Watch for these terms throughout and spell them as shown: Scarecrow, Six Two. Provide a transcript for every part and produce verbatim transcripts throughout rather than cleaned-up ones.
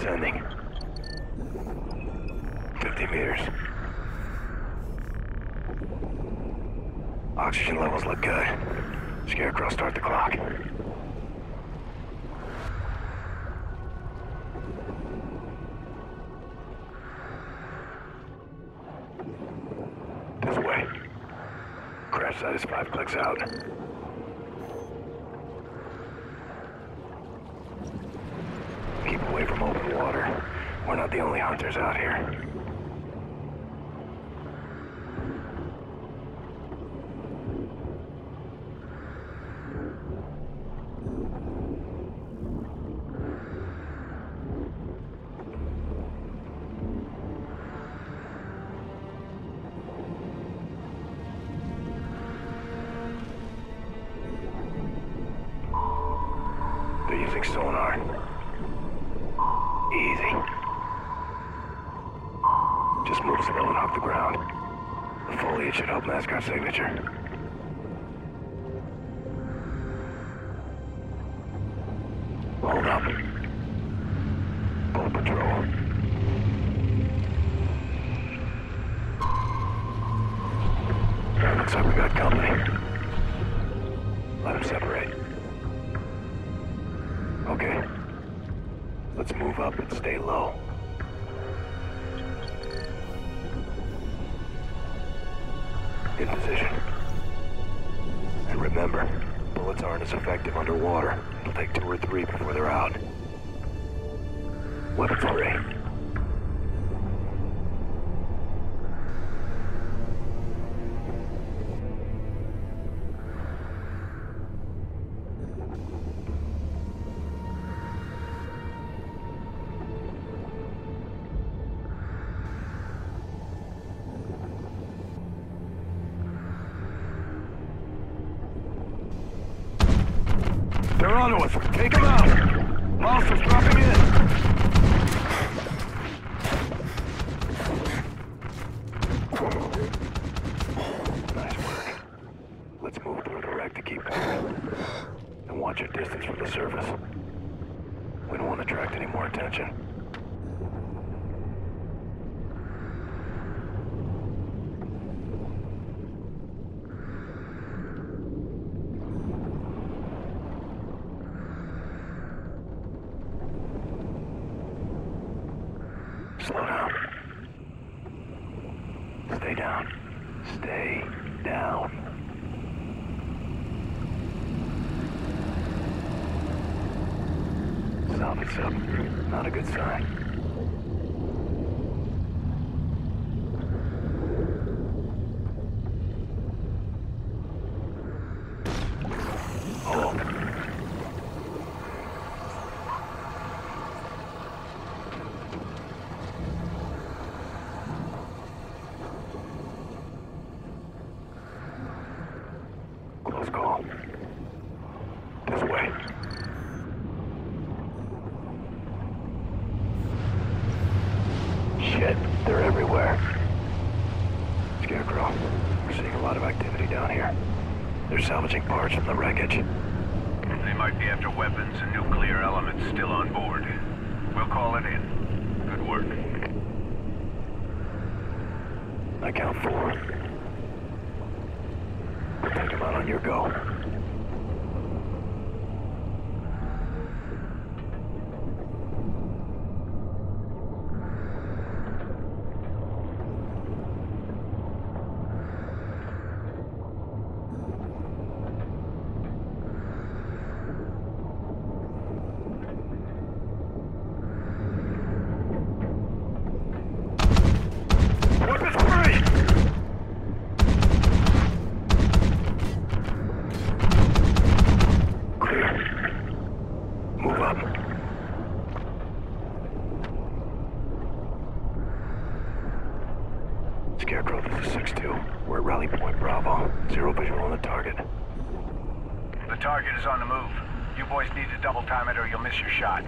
descending. fifty meters. Oxygen levels look good. Scarecrow, start the clock. This way. Crash site is five clicks out. Keep away from open water. We're not the only hunters out here. They're using sonar. Easy. Just move slow and off the ground. The foliage should help mask our signature. Hold up. Full patrol. That looks like we got company. Let them separate. Okay. Let's move up and stay low. In position. And remember, bullets aren't as effective underwater. It'll take two or three before they're out. Weapons ready. They're onto us. Take them out. Monsters dropping in. Nice work. Let's move through the wreck to keep going. And watch your distance from the surface. We don't want to attract any more attention. Slow down. Stay down. Stay down. South is up. Not a good sign. Hold. Call. This way. Shit, they're everywhere. Scarecrow, we're seeing a lot of activity down here. They're salvaging parts from the wreckage. They might be after weapons and nuclear elements still on board. We'll call it in. Good work. I count four. Take them out on your go. Scarecrow, this is six two. We're at Rally Point Bravo. Zero visual on the target. The target is on the move. You boys need to double time it or you'll miss your shot.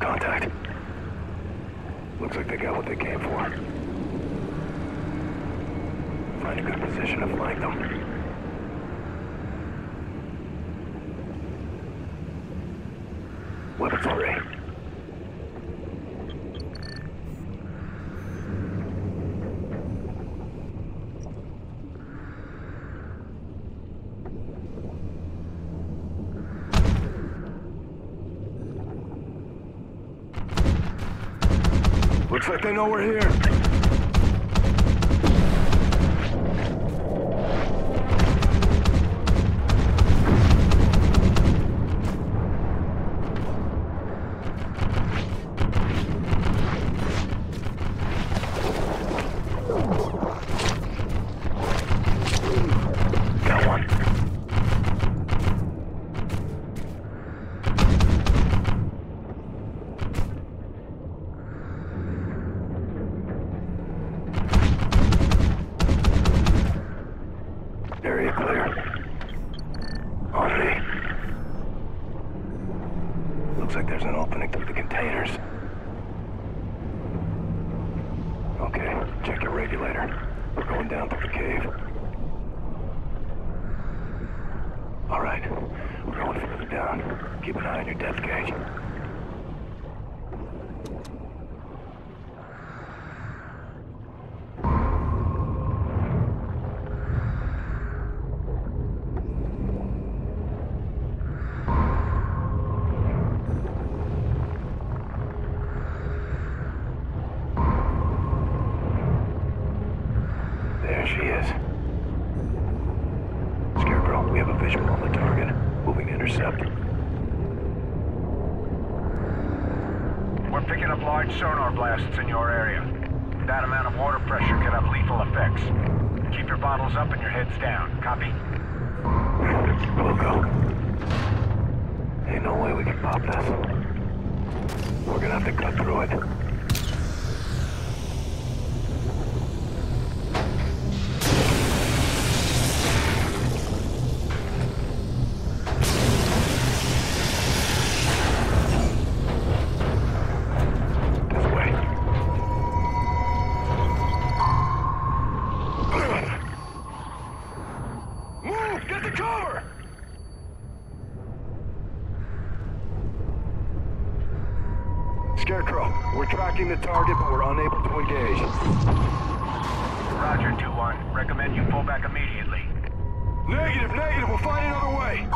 Contact. Looks like they got what they came for. Find a good position to flank them. Weapons array. Looks like they know we're here. There she is. Scarecrow, we have a visual on the target. Moving to intercept. We're picking up large sonar blasts in your area. That amount of water pressure could have lethal effects. Keep your bottles up and your heads down. Copy? We'll go. Ain't no way we can pop this. We're gonna have to cut through it. Scarecrow, we're tracking the target, but we're unable to engage. Roger, two one. Recommend you pull back immediately. Negative, negative. We'll find another way.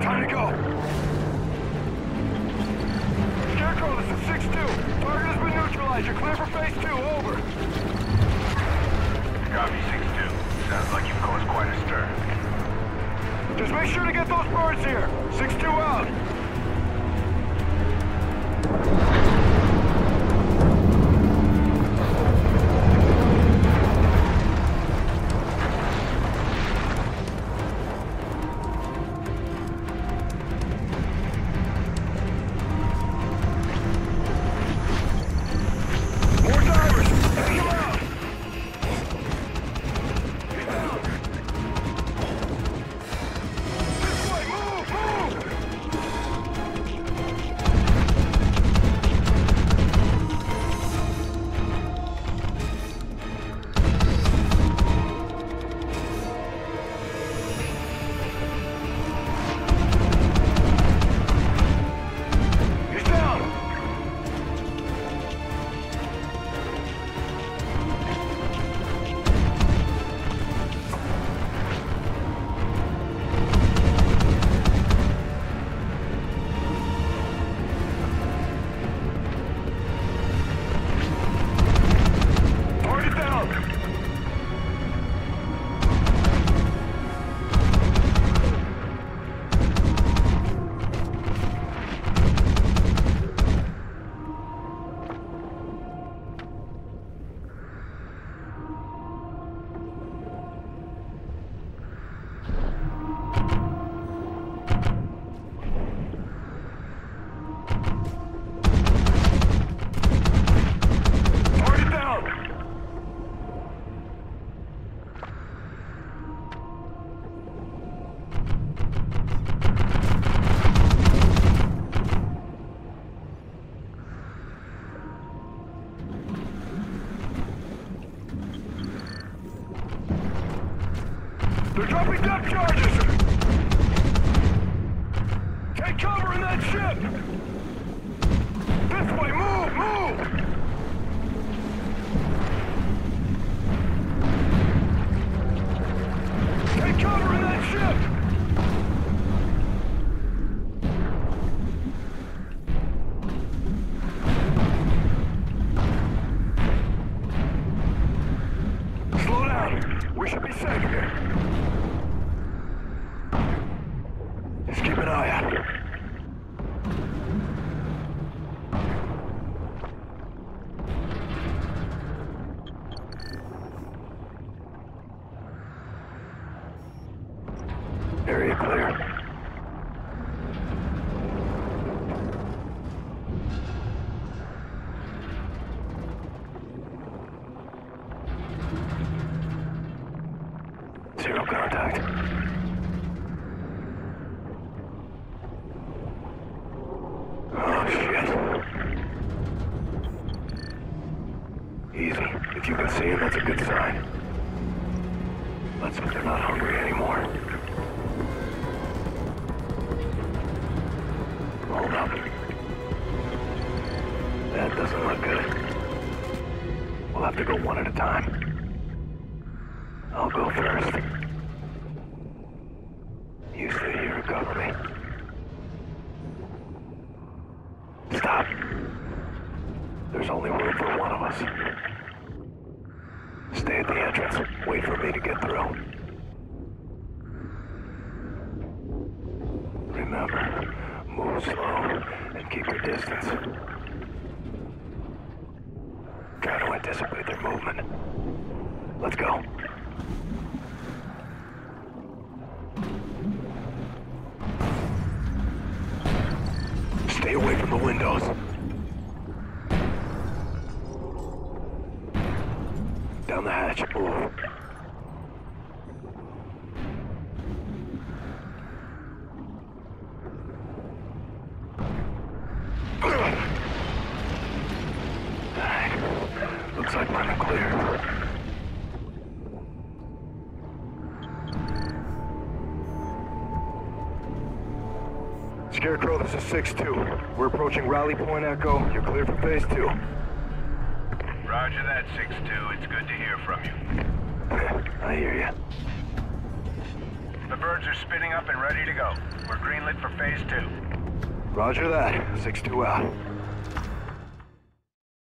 Time to go! Scarecrow, this is six two. Target has been neutralized. You're clear for phase two. Over. Copy, six two. Sounds like you've caused quite a stir. Just make sure to get those birds here. six two out. They're dropping depth charges! Take cover in that ship! This way, move, move! Take cover in that ship! Slow down! We should be safe here. Area clear. Zero contact. Oh, shit. Easy. If you can see him, that's a good sign. Let's hope they're not hungry anymore. Hold up. That doesn't look good. We'll have to go one at a time. I'll go first. You stay here and cover me. Stop. There's only room for one of us. Stay at the entrance. Wait for me to get through. Remember, move slow and keep your distance. Try to anticipate their movement. Let's go. Stay away from the windows. Down the hatch. Move. Looks like we're in the clear. Scarecrow, this is six two. We're approaching Rally Point Echo. You're clear for phase two. Roger that, six two. It's good to hear from you. I hear you. The birds are spinning up and ready to go. We're greenlit for phase two. Roger that. six two out.